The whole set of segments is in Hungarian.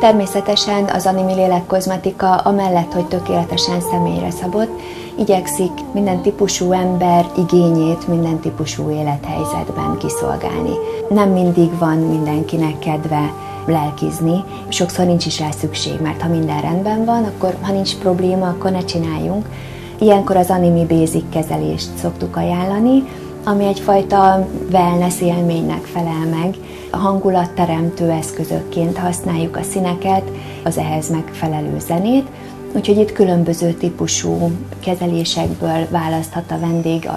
Természetesen az animi lélekkozmetika, amellett, hogy tökéletesen személyre szabott, igyekszik minden típusú ember igényét minden típusú élethelyzetben kiszolgálni. Nem mindig van mindenkinek kedve lelkizni, sokszor nincs is rá szükség, mert ha minden rendben van, akkor ha nincs probléma, akkor ne csináljunk. Ilyenkor az animi basic kezelést szoktuk ajánlani, ami egyfajta wellness élménynek felel meg. A hangulatteremtő eszközökként használjuk a színeket, az ehhez megfelelő zenét, úgyhogy itt különböző típusú kezelésekből választhat a vendég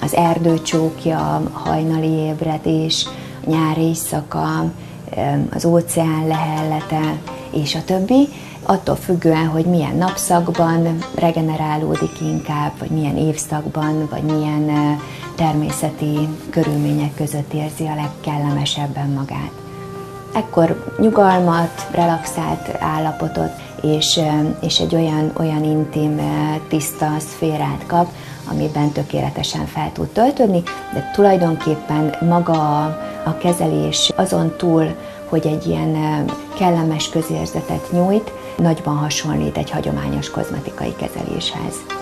az erdőcsókja, hajnali ébredés, nyári éjszaka, az óceán lehellete és a többi. Attól függően, hogy milyen napszakban regenerálódik inkább, vagy milyen évszakban, vagy milyen természeti körülmények között érzi a legkellemesebben magát. Ekkor nyugalmat, relaxált állapotot és egy olyan intim, tiszta szférát kap, amiben tökéletesen fel tud töltődni, de tulajdonképpen maga a kezelés azon túl, hogy egy ilyen kellemes közérzetet nyújt, nagyban hasonlít egy hagyományos kozmetikai kezeléshez.